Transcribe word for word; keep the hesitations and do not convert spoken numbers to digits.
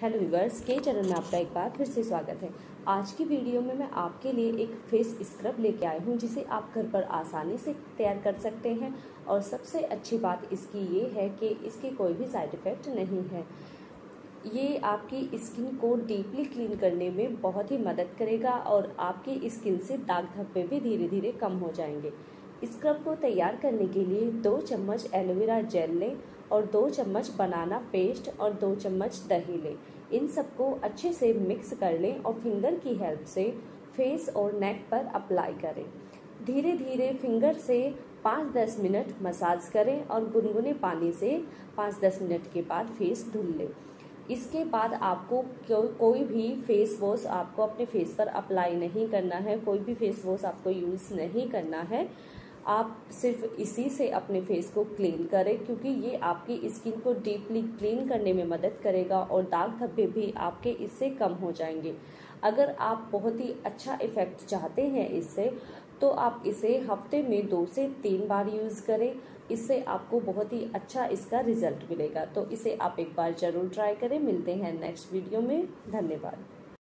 Hello viewers, के channel में आपका एक बार फिर से स्वागत है। आज की वीडियो में मैं आपके लिए एक फेस स्क्रब लेके आई हूँ जिसे आप घर पर आसानी से तैयार कर सकते हैं और सबसे अच्छी बात इसकी ये है कि इसके कोई भी साइड इफ़ेक्ट नहीं है। ये आपकी स्किन को डीपली क्लीन करने में बहुत ही मदद करेगा और आपकी स्किन से दाग धब्बे भी धीरे धीरे कम हो जाएंगे। स्क्रब को तैयार करने के लिए दो चम्मच एलोवेरा जेल लें और दो चम्मच बनाना पेस्ट और दो चम्मच दही लें। इन सबको अच्छे से मिक्स कर लें और फिंगर की हेल्प से फेस और नेक पर अप्लाई करें। धीरे धीरे फिंगर से पाँच दस मिनट मसाज करें और गुनगुने पानी से पाँच दस मिनट के बाद फेस धुल लें। इसके बाद आपको कोई भी फेस वॉश आपको अपने फेस पर अप्लाई नहीं करना है, कोई भी फेस वॉश आपको यूज़ नहीं करना है। आप सिर्फ इसी से अपने फेस को क्लीन करें क्योंकि ये आपकी स्किन को डीपली क्लीन करने में मदद करेगा और दाग धब्बे भी आपके इससे कम हो जाएंगे। अगर आप बहुत ही अच्छा इफ़ेक्ट चाहते हैं इससे, तो आप इसे हफ्ते में दो से तीन बार यूज़ करें। इससे आपको बहुत ही अच्छा इसका रिजल्ट मिलेगा। तो इसे आप एक बार ज़रूर ट्राई करें। मिलते हैं नेक्स्ट वीडियो में। धन्यवाद।